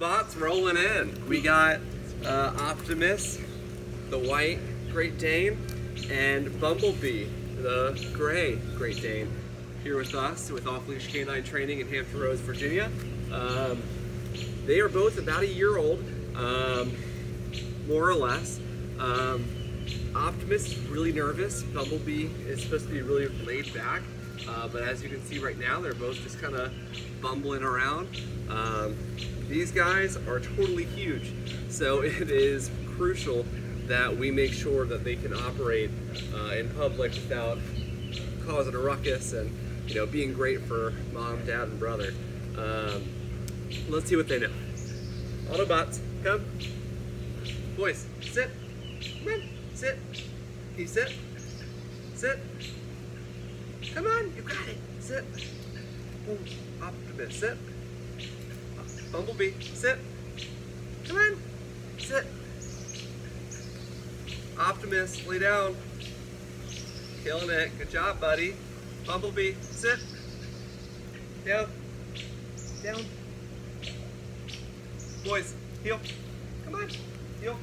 bots rolling in. We got Optimus, the white Great Dane, and Bumblebee, the gray Great Dane, here with us with Off-Leash K9 Training in Hampton Roads, Virginia. They are both about a year old, more or less. Optimus is really nervous. Bumblebee is supposed to be really laid back, but as you can see right now, they're both just kind of bumbling around. These guys are totally huge, so it is crucial that we make sure that they can operate in public without causing a ruckus and, you know, being great for mom, dad, and brother. Let's see what they know. Autobots, come. Boys, sit. Come on, sit. Can you sit? Sit. Come on, you got it. Sit. Oh, Optimus, sit. Bumblebee, sit. Come on, sit. Optimus, lay down. Killing it. Good job, buddy. Bumblebee, sit. Down. Down. Boys, heel. Come on. Heel.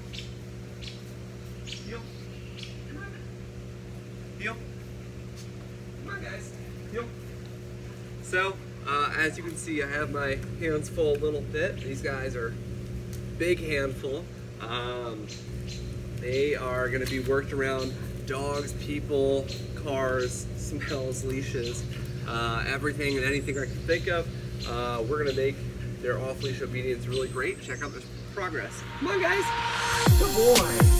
Heel. Come on. Heel. Come on, guys. Heel. So, as you can see, I have my hands full a little bit. These guys are big handful. They are going to be worked around dogs, people, cars, smells, leashes, everything and anything I can think of. We're going to make their off-leash obedience really great. Check out this progress. Come on, guys. Good boy.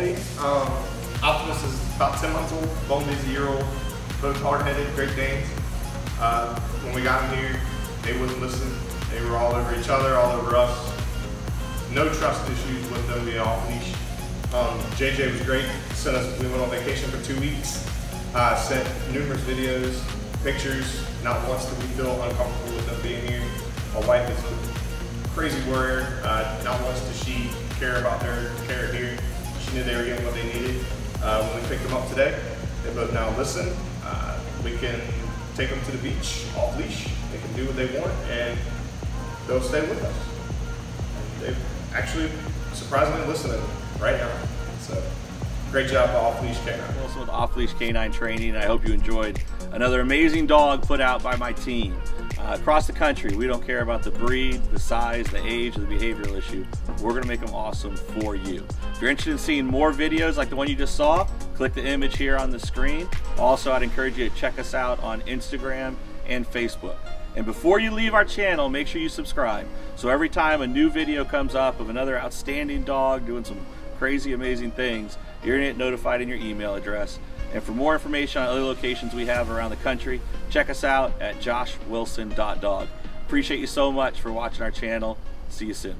Bumblebee. Optimus is about 10 months old, Bumblebee's a year old, both hard-headed, Great Danes. When we got them here, they wouldn't listen. They were all over each other, all over us. No trust issues with them, they off-leash. JJ was great. We went on vacation for 2 weeks. Sent numerous videos, pictures. Not once did we feel uncomfortable with them being here. My wife is a crazy warrior. Not once did she care about their care here. She knew they were getting what they needed. When we picked them up today, they both now listen. We can take them to the beach off leash. They can do what they want and they'll stay with us. They've actually surprisingly listened to them right now. So great job to Off-Leash K9. Also with Off-Leash K9 Training, and I hope you enjoyed another amazing dog put out by my team. Across the country, we don't care about the breed, the size, the age, or the behavioral issue. We're gonna make them awesome for you. If you're interested in seeing more videos like the one you just saw, click the image here on the screen. Also, I'd encourage you to check us out on Instagram and Facebook. And before you leave our channel, make sure you subscribe. So every time a new video comes up of another outstanding dog doing some crazy, amazing things, you're gonna get notified in your email address. And for more information on other locations we have around the country, check us out at joshwilson.dog. Appreciate you so much for watching our channel. See you soon.